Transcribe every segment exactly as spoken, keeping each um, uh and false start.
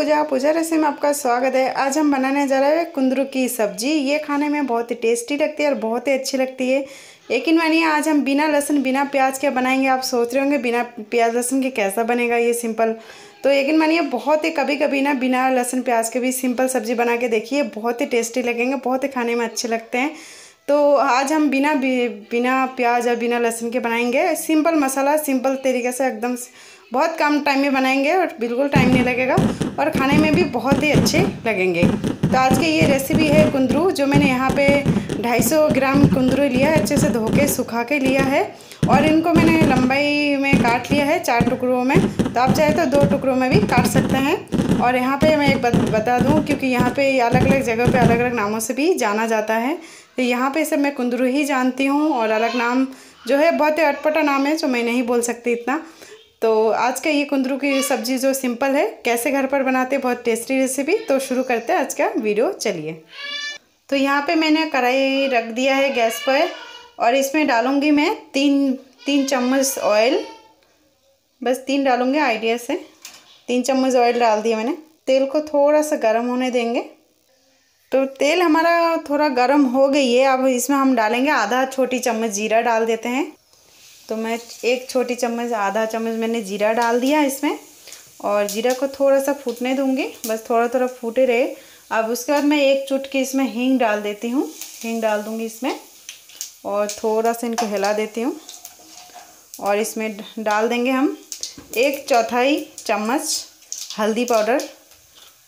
पूजा पूजा रसोई में आपका स्वागत है। आज हम बनाने जा रहे हैं कुंदरू की सब्जी। ये खाने में बहुत ही टेस्टी लगती है और बहुत ही अच्छी लगती है। यकीन मानिए आज हम बिना लहसुन बिना प्याज के बनाएंगे। आप सोच रहे होंगे बिना प्याज लहसुन के कैसा बनेगा ये सिंपल, तो यकीन मानिए बहुत ही कभी कभी ना बिना लहसुन प्याज के भी सिंपल सब्जी बना के देखिए, बहुत ही टेस्टी लगेंगे, बहुत ही खाने में अच्छे लगते हैं। तो आज हम बिना बिना प्याज और बिना लहसुन के बनाएंगे, सिंपल मसाला सिंपल तरीके से एकदम बहुत कम टाइम में बनाएंगे और बिल्कुल टाइम नहीं लगेगा और खाने में भी बहुत ही अच्छे लगेंगे। तो आज की ये रेसिपी है कुंदरू, जो मैंने यहाँ पे दो सौ पचास ग्राम कुंदरू लिया है, अच्छे से धो के सुखा के लिया है और इनको मैंने लंबाई में काट लिया है चार टुकड़ों में। तो आप चाहे तो दो टुकड़ों में भी काट सकते हैं। और यहाँ पे मैं एक बता दूँ, क्योंकि यहाँ पे अलग अलग जगह पे अलग अलग नामों से भी जाना जाता है, तो यहाँ पे सब मैं कुंदरू ही जानती हूँ और अलग नाम जो है बहुत ही अटपटा नाम है जो मैं नहीं बोल सकती इतना। तो आज का ये कुंदरू की सब्ज़ी जो सिंपल है, कैसे घर पर बनाते हैं, बहुत टेस्टी रेसिपी। तो शुरू करते हैं आज का वीडियो, चलिए। तो यहाँ पे मैंने कढ़ाई रख दिया है गैस पर और इसमें डालूँगी मैं तीन तीन चम्मच ऑयल, बस तीन डालूँगी आइडिया से। तीन चम्मच ऑयल डाल दिया मैंने। तेल को थोड़ा सा गर्म होने देंगे। तो तेल हमारा थोड़ा गर्म हो गई है, अब इसमें हम डालेंगे आधा छोटी चम्मच जीरा डाल देते हैं। तो मैं एक छोटी चम्मच आधा चम्मच मैंने जीरा डाल दिया इसमें और जीरा को थोड़ा सा फूटने दूँगी, बस थोड़ा थोड़ा फूटे रहे। अब उसके बाद मैं एक चुटकी इसमें हींग डाल देती हूँ, हींग डाल दूँगी इसमें और थोड़ा सा इनको हिला देती हूँ। और इसमें डाल देंगे हम एक चौथाई चम्मच हल्दी पाउडर,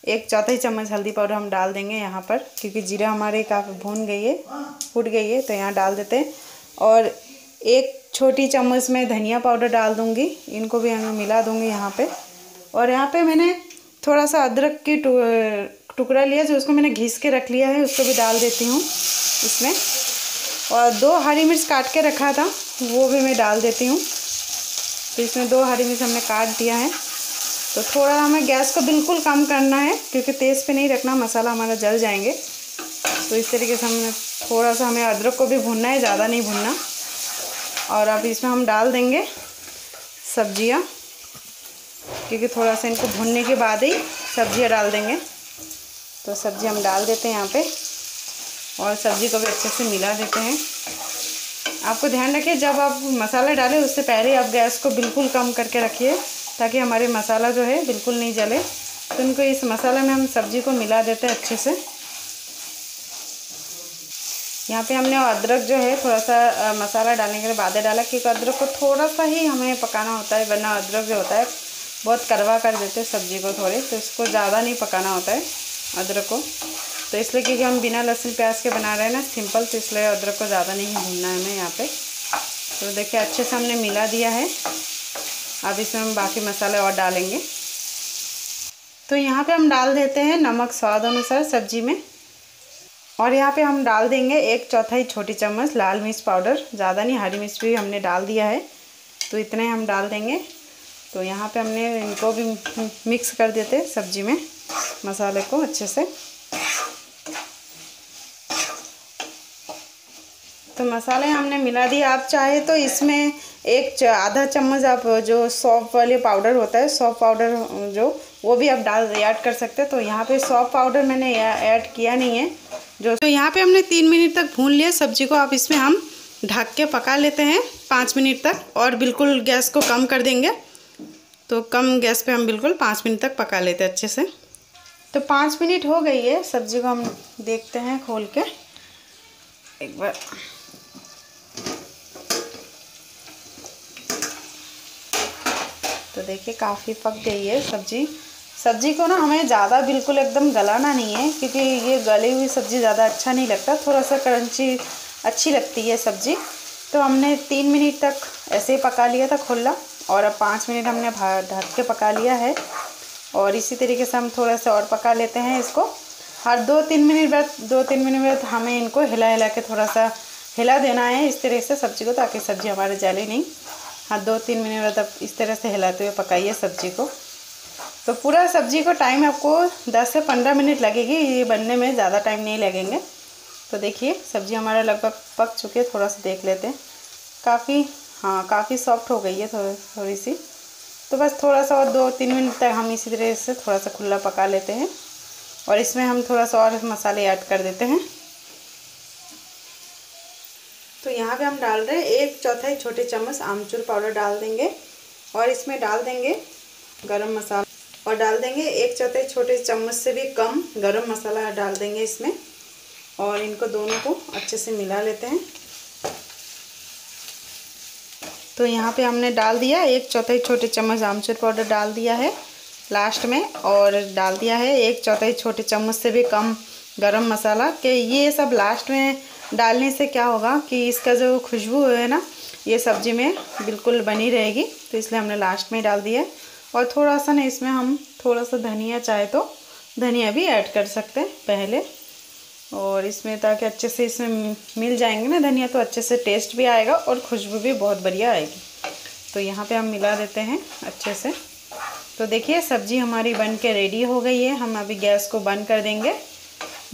एक चौथाई चम्मच हल्दी पाउडर हम डाल देंगे यहाँ पर, क्योंकि जीरा हमारे काफ़ी भून गई है, फूट गई है, तो यहाँ डाल देते हैं। और एक छोटी चम्मच में धनिया पाउडर डाल दूँगी, इनको भी हम मिला दूँगी यहाँ पर। और यहाँ पर मैंने थोड़ा सा अदरक की टुकड़ा लिया, जो उसको मैंने घिस के रख लिया है, उसको भी डाल देती हूँ इसमें। और दो हरी मिर्च काट के रखा था, वो भी मैं डाल देती हूँ। तो इसमें दो हरी मिर्च हमने काट दिया है। तो थोड़ा हमें गैस को बिल्कुल कम करना है, क्योंकि तेज़ पे नहीं रखना, मसाला हमारा जल जाएंगे। तो इस तरीके से हमने थोड़ा सा हमें अदरक को भी भुनना है, ज़्यादा नहीं भुनना। और अब इसमें हम डाल देंगे सब्जियाँ, क्योंकि थोड़ा सा इनको भुनने के बाद ही सब्जियाँ डाल देंगे। तो सब्ज़ी हम डाल देते हैं यहाँ पे और सब्ज़ी को भी अच्छे से मिला देते हैं। आपको ध्यान रखिए जब आप मसाला डालें उससे पहले आप गैस को बिल्कुल कम करके रखिए, ताकि हमारे मसाला जो है बिल्कुल नहीं जले। तो इनको इस मसाले में हम सब्ज़ी को मिला देते हैं अच्छे से। यहाँ पे हमने अदरक जो है थोड़ा सा मसाला डालने के बाद डाला, क्योंकि अदरक को थोड़ा सा ही हमें पकाना होता है, वरना अदरक जो होता है बहुत कड़वा कर देते हैं सब्ज़ी को थोड़े। तो इसको ज़्यादा नहीं पकाना होता है अदरक को, तो इसलिए क्योंकि हम बिना लहसुन प्याज के बना रहे हैं ना सिंपल, तो इसलिए अदरक को ज़्यादा नहीं भूनना है हमें यहाँ पे। तो देखिए अच्छे से हमने मिला दिया है। अब इसमें हम बाकी मसाले और डालेंगे। तो यहाँ पे हम डाल देते हैं नमक स्वाद अनुसार सब्जी में। और यहाँ पे हम डाल देंगे एक चौथाई छोटी चम्मच लाल मिर्च पाउडर, ज़्यादा नहीं, हरी मिर्च भी हमने डाल दिया है तो इतने हम डाल देंगे। तो यहाँ पर हमने इनको भी मिक्स कर देते हैं सब्जी में, मसाले को अच्छे से। तो मसाले हमने मिला दिए। आप चाहे तो इसमें एक आधा चम्मच आप जो सौंफ वाले पाउडर होता है, सौंफ पाउडर जो, वो भी आप डाल ऐड कर सकते हैं। तो यहाँ पे सौंफ पाउडर मैंने ऐड किया नहीं है जो। तो यहाँ पे हमने तीन मिनट तक भून लिया सब्जी को। आप इसमें हम ढक के पका लेते हैं पाँच मिनट तक और बिल्कुल गैस को कम कर देंगे। तो कम गैस पे हम बिल्कुल पाँच मिनट तक पका लेते हैं अच्छे से। तो पाँच मिनट हो गई है, सब्ज़ी को हम देखते हैं खोल के एक बार। तो देखिए काफ़ी पक गई है सब्ज़ी। सब्ज़ी को ना हमें ज़्यादा बिल्कुल एकदम गलाना नहीं है, क्योंकि ये गली हुई सब्ज़ी ज़्यादा अच्छा नहीं लगता, थोड़ा सा क्रंची अच्छी लगती है सब्ज़ी। तो हमने तीन मिनट तक ऐसे ही पका लिया था खुला और अब पाँच मिनट हमने ढक के पका लिया है। और इसी तरीके से हम थोड़ा सा और पका लेते हैं इसको। हर दो तीन मिनट बाद दो तीन मिनट बाद हमें इनको हिला हिला के थोड़ा सा हिला देना है इस तरह से सब्ज़ी को, ताकि सब्ज़ी हमारे जले नहीं। हाँ, दो तीन मिनट बाद आप इस तरह से हिलाते हुए पकाइए सब्ज़ी को। तो पूरा सब्ज़ी को टाइम आपको दस से पंद्रह मिनट लगेगी, ये बनने में ज़्यादा टाइम नहीं लगेंगे। तो देखिए सब्ज़ी हमारा लगभग पक चुकी है, थोड़ा सा देख लेते हैं। काफ़ी हाँ काफ़ी सॉफ्ट हो गई है थोड़ी थोड़ी सी। तो बस थोड़ा सा और दो तीन मिनट तक हम इसी तरह से थोड़ा सा खुला पका लेते हैं। और इसमें हम थोड़ा सा और मसाले ऐड कर देते हैं। तो यहाँ पे हम डाल रहे हैं एक चौथाई छोटे चम्मच आमचूर पाउडर डाल देंगे और इसमें डाल देंगे गरम मसाला और डाल देंगे एक चौथाई छोटे चम्मच से भी कम गरम मसाला डाल देंगे इसमें। और इनको दोनों को अच्छे से मिला लेते हैं। तो यहाँ पे हमने डाल दिया एक चौथाई छोटे चम्मच आमचूर पाउडर डाल दिया है लास्ट में और डाल दिया है एक चौथाई छोटे चम्मच से भी कम गरम मसाला। कि ये सब लास्ट में डालने से क्या होगा कि इसका जो खुशबू है ना ये सब्ज़ी में बिल्कुल बनी रहेगी, तो इसलिए हमने लास्ट में डाल दिया है। और थोड़ा सा ना इसमें हम थोड़ा सा धनिया चाहे तो धनिया भी ऐड कर सकते हैं पहले, और इसमें ताकि अच्छे से इसमें मिल जाएंगे ना धनिया, तो अच्छे से टेस्ट भी आएगा और खुशबू भी बहुत बढ़िया आएगी। तो यहाँ पे हम मिला देते हैं अच्छे से। तो देखिए सब्ज़ी हमारी बन के रेडी हो गई है। हम अभी गैस को बंद कर देंगे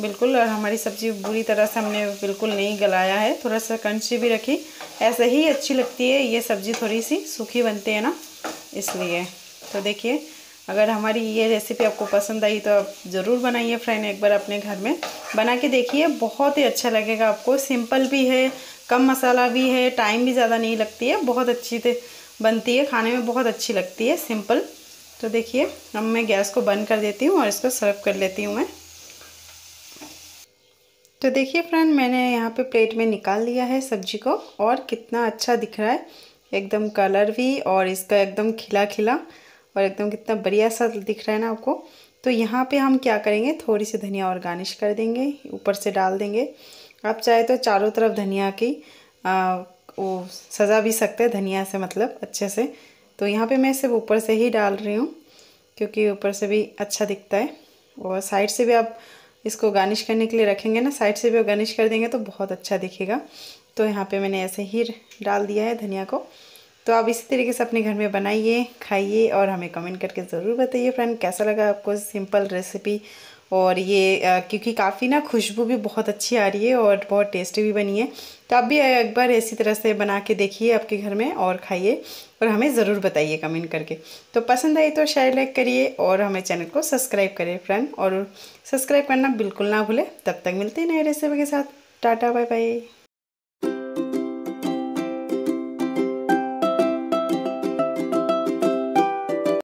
बिल्कुल। और हमारी सब्ज़ी बुरी तरह से हमने बिल्कुल नहीं गलाया है, थोड़ा सा कंची भी रखी। ऐसे ही अच्छी लगती है ये सब्ज़ी, थोड़ी सी सूखी बनती है ना इसलिए। तो देखिए अगर हमारी ये रेसिपी आपको पसंद आई तो आप ज़रूर बनाइए फ्रेंड, एक बार अपने घर में बना के देखिए, बहुत ही अच्छा लगेगा आपको। सिंपल भी है, कम मसाला भी है, टाइम भी ज़्यादा नहीं लगती है, बहुत अच्छी बनती है, खाने में बहुत अच्छी लगती है सिंपल। तो देखिए अब मैं गैस को बंद कर देती हूँ और इसको सर्व कर लेती हूँ मैं। तो देखिए फ्रेंड मैंने यहाँ पे प्लेट में निकाल लिया है सब्जी को और कितना अच्छा दिख रहा है एकदम कलर भी, और इसका एकदम खिला खिला और एकदम कितना बढ़िया सा दिख रहा है ना आपको। तो यहाँ पे हम क्या करेंगे थोड़ी सी धनिया और गार्निश कर देंगे, ऊपर से डाल देंगे। आप चाहे तो चारों तरफ धनिया की आ, वो सजा भी सकते हैं धनिया से, मतलब अच्छे से। तो यहाँ पर मैं सिर्फ ऊपर से ही डाल रही हूँ क्योंकि ऊपर से भी अच्छा दिखता है। और साइड से भी आप इसको गार्निश करने के लिए रखेंगे ना, साइड से भी गार्निश कर देंगे तो बहुत अच्छा दिखेगा। तो यहाँ पे मैंने ऐसे ही डाल दिया है धनिया को। तो आप इसी तरीके से अपने घर में बनाइए, खाइए और हमें कमेंट करके ज़रूर बताइए फ्रेंड कैसा लगा आपको सिंपल रेसिपी। और ये क्योंकि काफ़ी ना खुशबू भी बहुत अच्छी आ रही है और बहुत टेस्टी भी बनी है। तो आप भी एक बार इसी तरह से बना के देखिए आपके घर में और खाइए और हमें ज़रूर बताइए कमेंट करके। तो पसंद आई तो शेयर लाइक करिए और हमें चैनल को सब्सक्राइब करिए फ्रेंड, और सब्सक्राइब करना बिल्कुल ना भूलें। तब तक मिलते हैं नए रेसिपी के साथ। Tata bye bye.